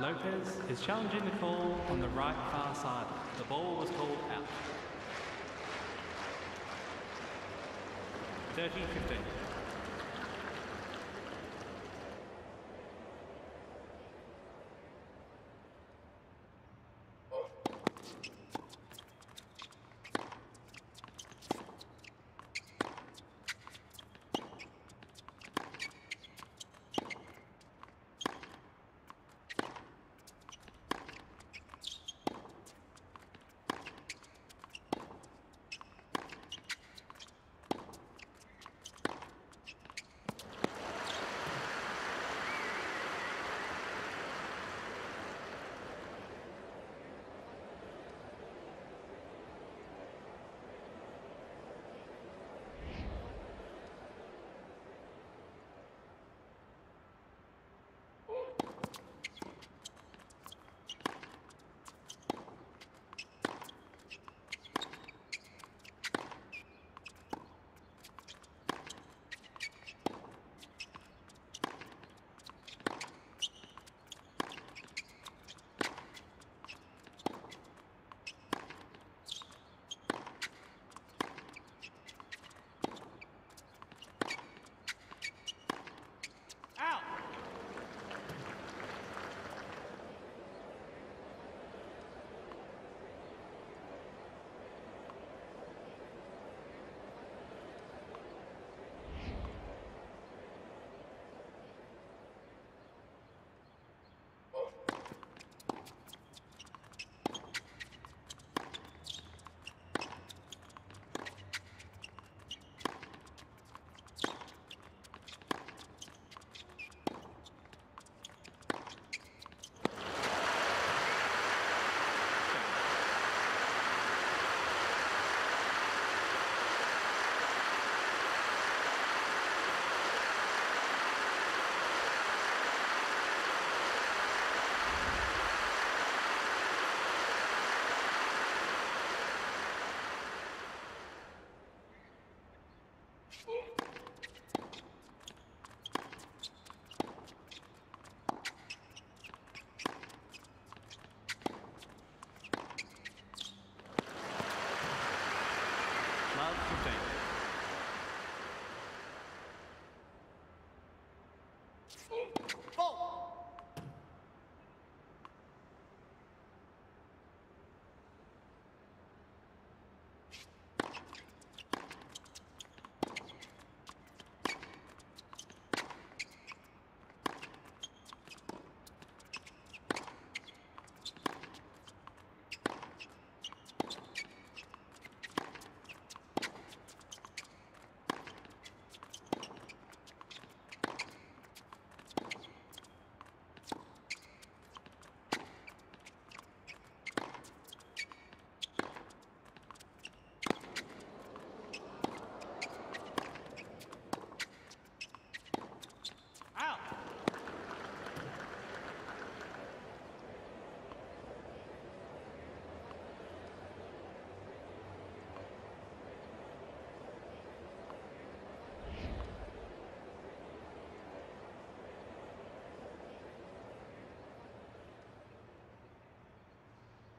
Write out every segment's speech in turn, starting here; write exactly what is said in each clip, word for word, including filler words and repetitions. López is challenging the call on the right far side. The ball was called out. thirty fifteen.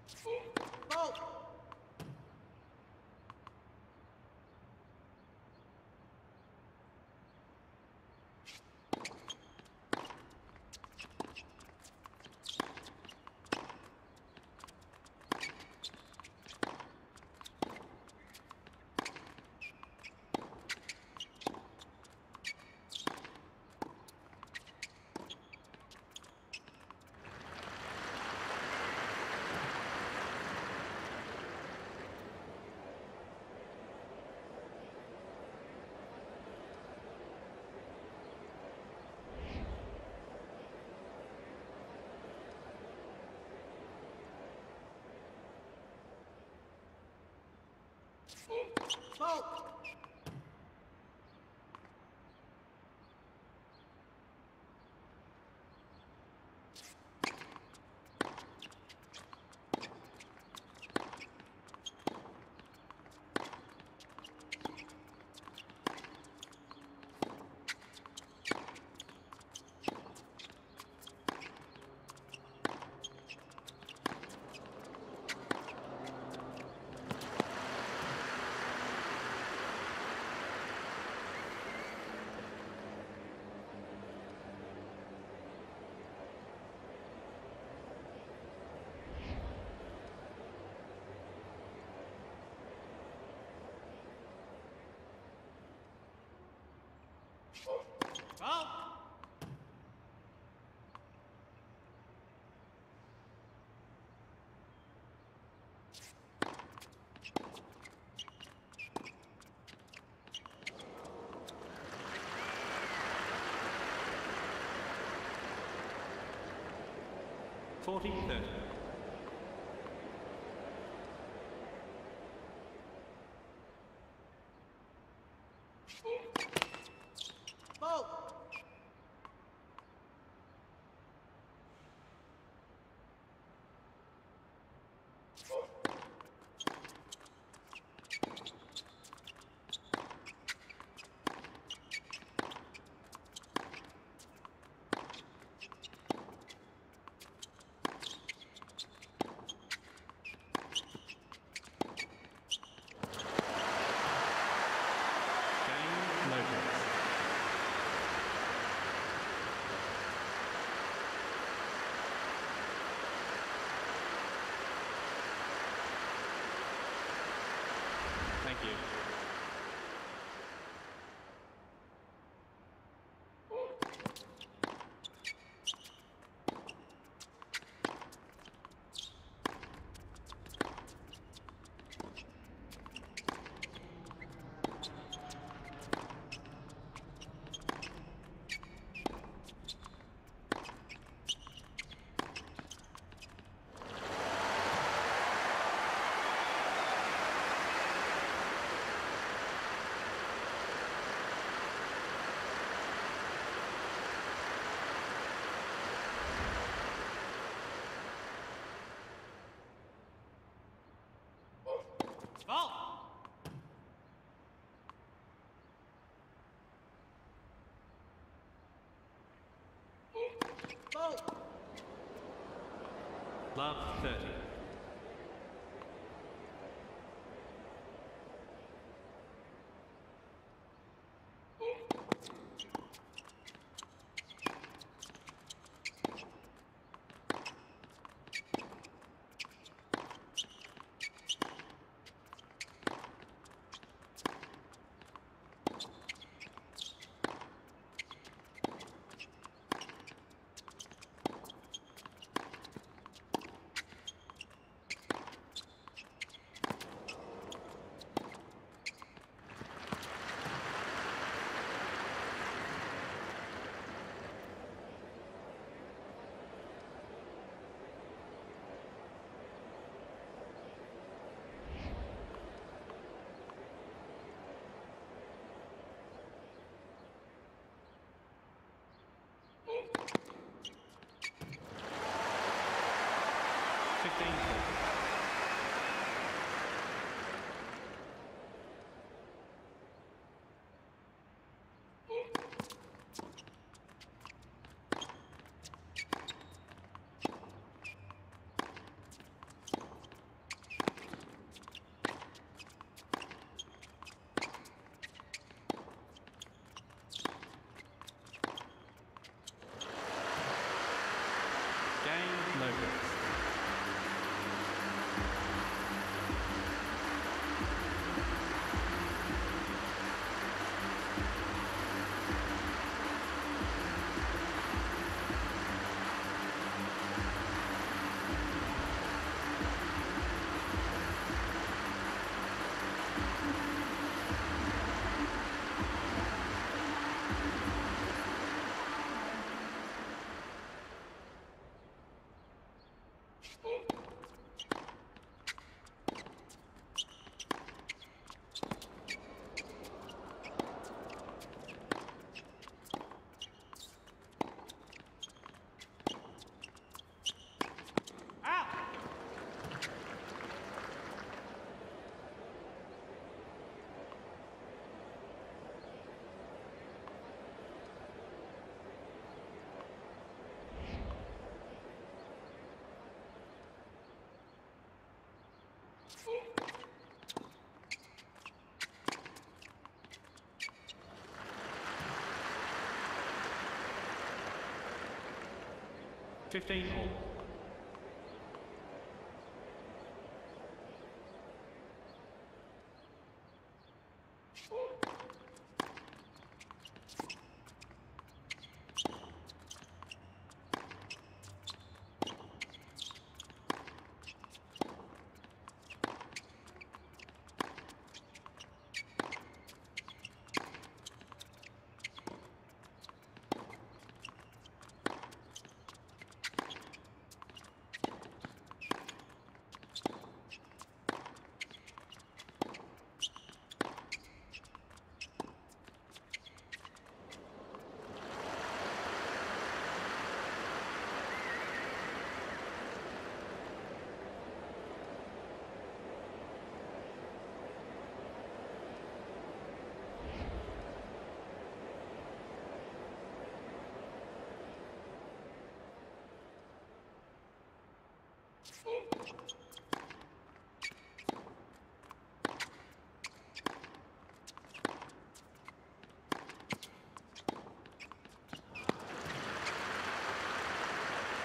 Smoke! Up! Forty thirty. Vault! Vault! Love thirty. fifteen all.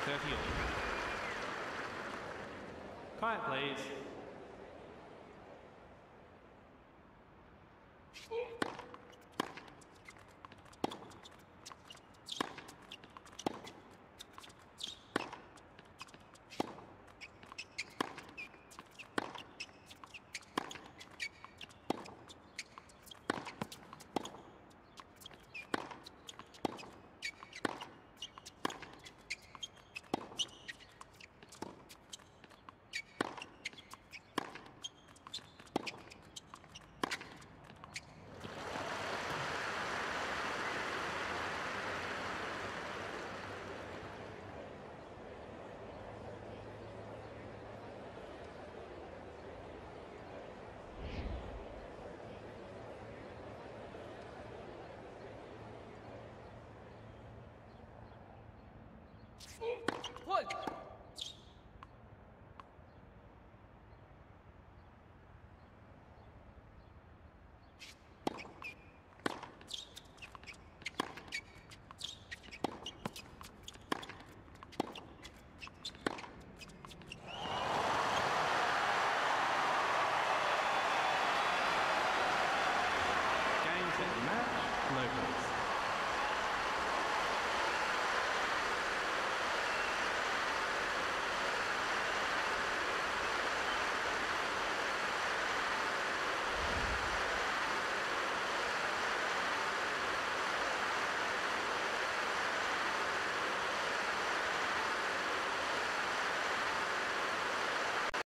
thirty all. Quiet, please. What?